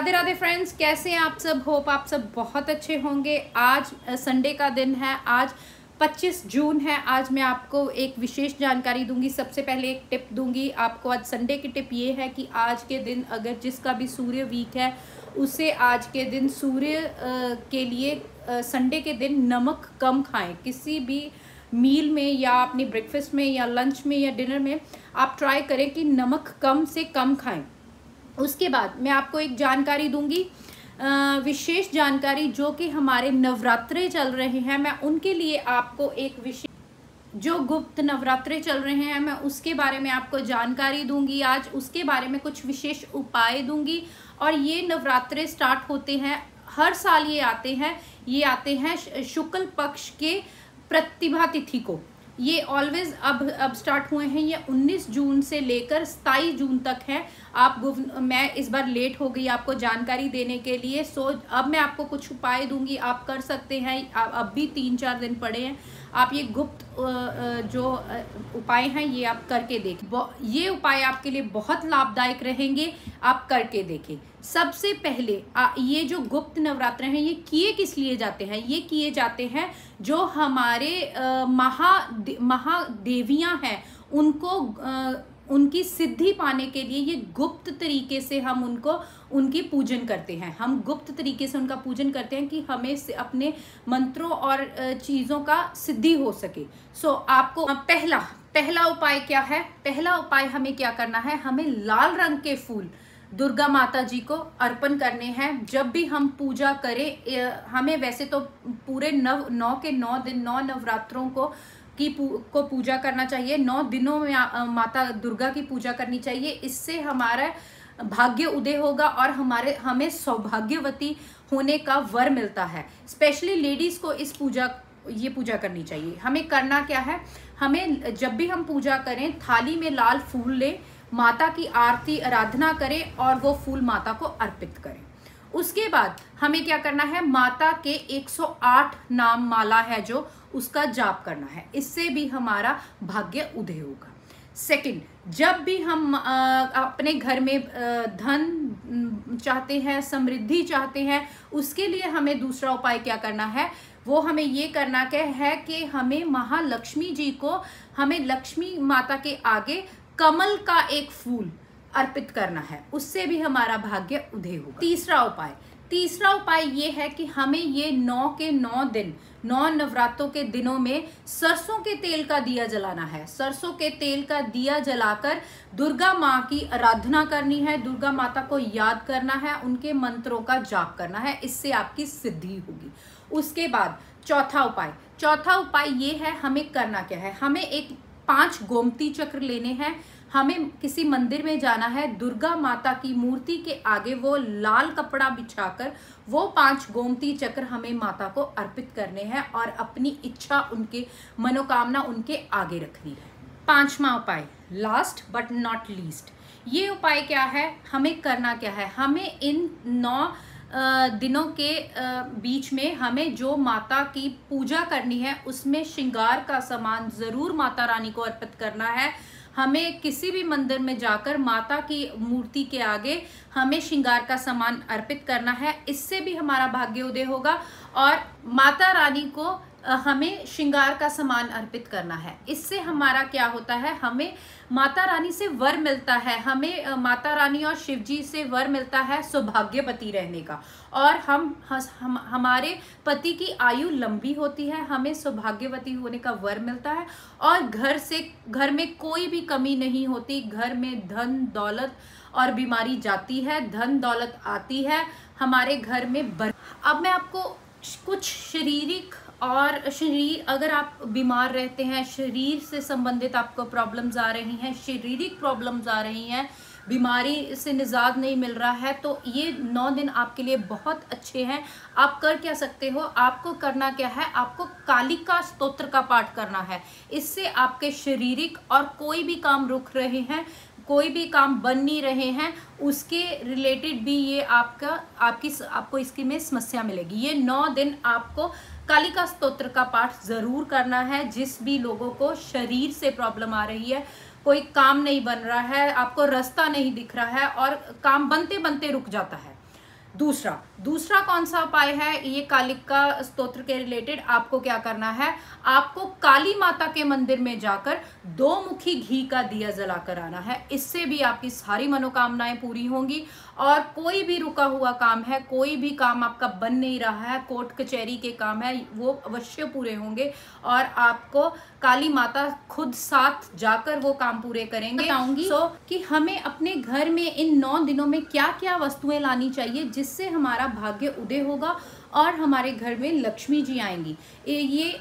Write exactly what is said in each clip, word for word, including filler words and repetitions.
Radhe Radhe friends, कैसे हैं आप सब। होप आप सब बहुत अच्छे होंगे। आज संडे का दिन है, आज पच्चीस जून है। आज मैं आपको एक विशेष जानकारी दूंगी। सबसे पहले एक टिप दूंगी आपको। आज संडे की टिप ये है कि आज के दिन अगर जिसका भी सूर्य वीक है उसे आज के दिन सूर्य के लिए संडे के दिन नमक कम खाएं। किसी भी मील में या अपनी ब्रेकफास्ट में या लंच में या डिनर में आप ट्राई करें कि नमक कम से कम खाएँ। उसके बाद मैं आपको एक जानकारी दूंगी, विशेष जानकारी, जो कि हमारे नवरात्रे चल रहे हैं। मैं उनके लिए आपको एक विशेष, जो गुप्त नवरात्रे चल रहे हैं, मैं उसके बारे में आपको जानकारी दूंगी आज। उसके बारे में कुछ विशेष उपाय दूंगी। और ये नवरात्रे स्टार्ट होते हैं, हर साल ये आते हैं ये आते हैं शुक्ल पक्ष के प्रतिभा तिथि को। ये ऑलवेज अब अब स्टार्ट हुए हैं। ये उन्नीस जून से लेकर सत्ताईस जून तक है। आप मैं इस बार लेट हो गई आपको जानकारी देने के लिए। सो अब मैं आपको कुछ उपाय दूंगी, आप कर सकते हैं। आप अब भी तीन चार दिन पड़े हैं, आप ये गुप्त जो उपाय हैं ये आप करके देखें। ये उपाय आपके लिए बहुत लाभदायक रहेंगे, आप करके देखें। सबसे पहले ये जो गुप्त नवरात्र हैं ये किए किस लिए जाते हैं? ये किए जाते हैं जो हमारे महा महादेवियाँ हैं, उनको उनकी सिद्धि पाने के लिए ये गुप्त तरीके से हम उनको उनकी पूजन करते हैं। हम गुप्त तरीके से उनका पूजन करते हैं कि हमें अपने मंत्रों और चीज़ों का सिद्धि हो सके। सो आपको पहला पहला उपाय क्या है? पहला उपाय हमें क्या करना है? हमें लाल रंग के फूल दुर्गा माता जी को अर्पण करने हैं। जब भी हम पूजा करें, हमें वैसे तो पूरे नव नौ के नौ दिन नौ नवरात्रों को की पू, को पूजा करना चाहिए। नौ दिनों में आ, माता दुर्गा की पूजा करनी चाहिए। इससे हमारा भाग्य उदय होगा और हमारे हमें सौभाग्यवती होने का वर मिलता है। स्पेशली लेडीज़ को इस पूजा ये पूजा करनी चाहिए। हमें करना क्या है? हमें जब भी हम पूजा करें, थाली में लाल फूल लें, माता की आरती आराधना करें और वो फूल माता को अर्पित करें। उसके बाद हमें क्या करना है? माता के एक सौ आठ नाम माला है जो, उसका जाप करना है। इससे भी हमारा भाग्य उदय होगा। सेकंड, जब भी हम आ, अपने घर में धन चाहते हैं, समृद्धि चाहते हैं, उसके लिए हमें दूसरा उपाय क्या करना है? वो हमें ये करना क्या है कि हमें महालक्ष्मी जी को, हमें लक्ष्मी माता के आगे कमल का एक फूल अर्पित करना है। उससे भी हमारा भाग्य उदय होगा। तीसरा उपाय तीसरा उपाय ये है कि हमें ये नौ के नौ दिन नौ नवरात्रों के दिनों में सरसों के तेल का दिया जलाना है। सरसों के तेल का दिया जलाकर दुर्गा माँ की आराधना करनी है, दुर्गा माता को याद करना है, उनके मंत्रों का जाप करना है। इससे आपकी सिद्धि होगी। उसके बाद चौथा उपाय चौथा उपाय ये है, हमें करना क्या है? हमें एक पांच गोमती चक्र लेने हैं। हमें किसी मंदिर में जाना है, दुर्गा माता की मूर्ति के आगे वो लाल कपड़ा बिछाकर वो पांच गोमती चक्र हमें माता को अर्पित करने हैं और अपनी इच्छा, उनके मनोकामना उनके आगे रखनी है। पांचवा उपाय, लास्ट बट नॉट लीस्ट, ये उपाय क्या है? हमें करना क्या है? हमें इन नौ दिनों के बीच में हमें जो माता की पूजा करनी है उसमें श्रृंगार का सामान ज़रूर माता रानी को अर्पित करना है। हमें किसी भी मंदिर में जाकर माता की मूर्ति के आगे हमें श्रृंगार का सामान अर्पित करना है। इससे भी हमारा भाग्योदय होगा और माता रानी को हमें श्रृंगार का सामान अर्पित करना है। इससे हमारा क्या होता है? हमें माता रानी से वर मिलता है, हमें माता रानी और शिवजी से वर मिलता है सौभाग्यवती रहने का। और हम, हम हमारे पति की आयु लंबी होती है, हमें सौभाग्यवती होने का वर मिलता है। और घर से घर में कोई भी कमी नहीं होती। घर में धन दौलत और बीमारी जाती है, धन दौलत आती है हमारे घर में। बर अब मैं आपको कुछ शारीरिक और शरीर अगर आप बीमार रहते हैं, शरीर से संबंधित आपको प्रॉब्लम्स आ रही हैं, शारीरिक प्रॉब्लम्स आ रही हैं, बीमारी से निजात नहीं मिल रहा है, तो ये नौ दिन आपके लिए बहुत अच्छे हैं। आप कर क्या सकते हो? आपको करना क्या है? आपको कालिका स्तोत्र का पाठ करना है। इससे आपके शारीरिक और कोई भी काम रुक रहे हैं, कोई भी काम बन नहीं रहे हैं, उसके रिलेटेड भी ये आपका आपकी आपको इसकी में समस्या मिलेगी। ये नौ दिन आपको कालिका स्तोत्र का पाठ ज़रूर करना है। जिस भी लोगों को शरीर से प्रॉब्लम आ रही है, कोई काम नहीं बन रहा है, आपको रास्ता नहीं दिख रहा है और काम बनते बनते रुक जाता है, दूसरा दूसरा कौन सा उपाय है, ये कालिक का स्तोत्र के रिलेटेड आपको क्या करना है, आपको काली माता के मंदिर में जाकर दो मुखी घी का दिया जला कर आना है। इससे भी आपकी सारी मनोकामनाएं पूरी होंगी और कोई भी रुका हुआ काम है, कोई भी काम आपका बन नहीं रहा है, कोर्ट कचहरी के काम है, वो अवश्य पूरे होंगे और आपको काली माता खुद साथ जाकर वो काम पूरे करेंगे। बताऊंगी सो कि हमें अपने घर में इन नौ दिनों में क्या क्या वस्तुएं लानी चाहिए जिससे हमारा भाग्य उदय होगा और हमारे घर में लक्ष्मी जी आएंगी। ये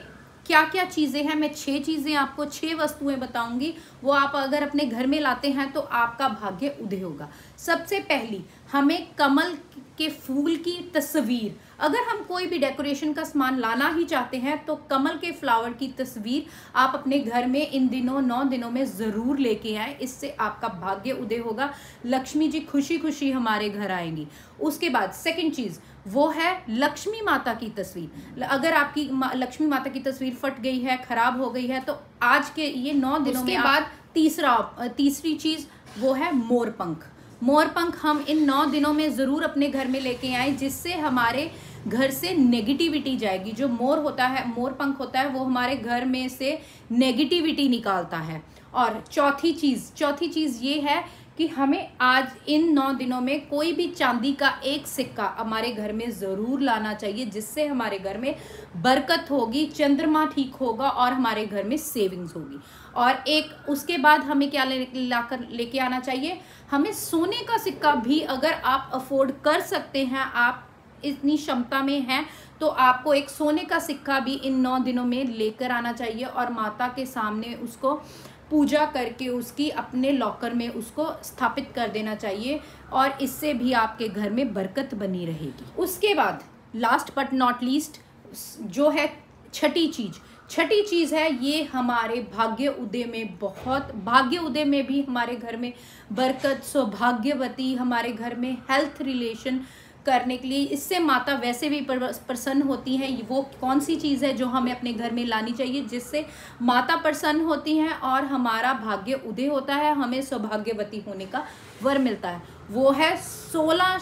क्या क्या चीज़ें हैं, मैं छः चीज़ें आपको छः वस्तुएं बताऊंगी, वो आप अगर अपने घर में लाते हैं तो आपका भाग्य उदय होगा। सबसे पहली हमें कमल के फूल की तस्वीर, अगर हम कोई भी डेकोरेशन का सामान लाना ही चाहते हैं तो कमल के फ्लावर की तस्वीर आप अपने घर में इन दिनों नौ दिनों में ज़रूर लेके आएँ। इससे आपका भाग्य उदय होगा, लक्ष्मी जी खुशी खुशी हमारे घर आएंगी। उसके बाद सेकंड चीज़ वो है लक्ष्मी माता की तस्वीर। अगर आपकी लक्ष्मी माता की तस्वीर फट गई है, खराब हो गई है, तो आज के ये नौ दिनों के बाद तीसरा तीसरी चीज़ वो है मोरपंख। मोरपंख हम इन नौ दिनों में ज़रूर अपने घर में लेके आए, जिससे हमारे घर से नेगेटिविटी जाएगी। जो मोर होता है, मोरपंख होता है, वो हमारे घर में से नेगेटिविटी निकालता है। और चौथी चीज़ चौथी चीज़ ये है कि हमें आज इन नौ दिनों में कोई भी चांदी का एक सिक्का हमारे घर में ज़रूर लाना चाहिए, जिससे हमारे घर में बरकत होगी, चंद्रमा ठीक होगा और हमारे घर में सेविंग्स होगी। और एक उसके बाद हमें क्या ले लाकर लेके आना चाहिए, हमें सोने का सिक्का भी अगर आप अफोर्ड कर सकते हैं, आप इतनी क्षमता में हैं, तो आपको एक सोने का सिक्का भी इन नौ दिनों में लेकर आना चाहिए और माता के सामने उसको पूजा करके उसकी अपने लॉकर में उसको स्थापित कर देना चाहिए और इससे भी आपके घर में बरकत बनी रहेगी। उसके बाद लास्ट बट नॉट लीस्ट जो है छठी चीज़ छठी चीज़ है, ये हमारे भाग्य उदय में बहुत भाग्य उदय में भी हमारे घर में बरकत, सौभाग्यवती, हमारे घर में हेल्थ रिलेशन करने के लिए, इससे माता वैसे भी प्रसन्न होती हैं। वो कौन सी चीज़ है जो हमें अपने घर में लानी चाहिए जिससे माता प्रसन्न होती हैं और हमारा भाग्य उदय होता है, हमें सौभाग्यवती होने का वर मिलता है? वो है सोलह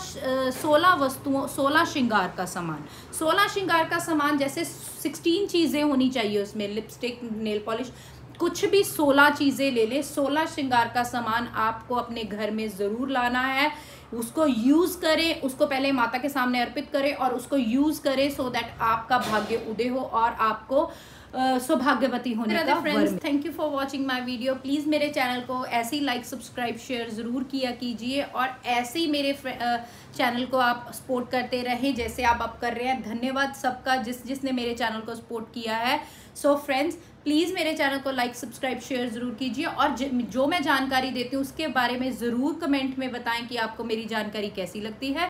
सोलह वस्तुओं सोलह श्रृंगार का सामान। सोलह श्रृंगार का सामान जैसे सिक्सटीन चीज़ें होनी चाहिए, उसमें लिपस्टिक, नेल पॉलिश, कुछ भी सोलह चीज़ें ले ले सोलह श्रृंगार का सामान आपको अपने घर में ज़रूर लाना है। उसको यूज़ करें, उसको पहले माता के सामने अर्पित करें और उसको यूज़ करें सो दैट आपका भाग्य उदय हो और आपको सौभाग्यवती होने का वर मिले। Thank you for watching my video. Please मेरे चैनल को ऐसे ही लाइक, सब्सक्राइब, शेयर ज़रूर किया कीजिए और ऐसे ही मेरे चैनल को आप सपोर्ट करते रहें जैसे आप आप कर रहे हैं। धन्यवाद सबका जिस जिसने मेरे चैनल को सपोर्ट किया है। सो फ्रेंड्स, प्लीज़ मेरे चैनल को लाइक, सब्सक्राइब, शेयर ज़रूर कीजिए और जो मैं जानकारी देती हूँ उसके बारे में ज़रूर कमेंट में बताएं कि आपको मेरी जानकारी कैसी लगती है।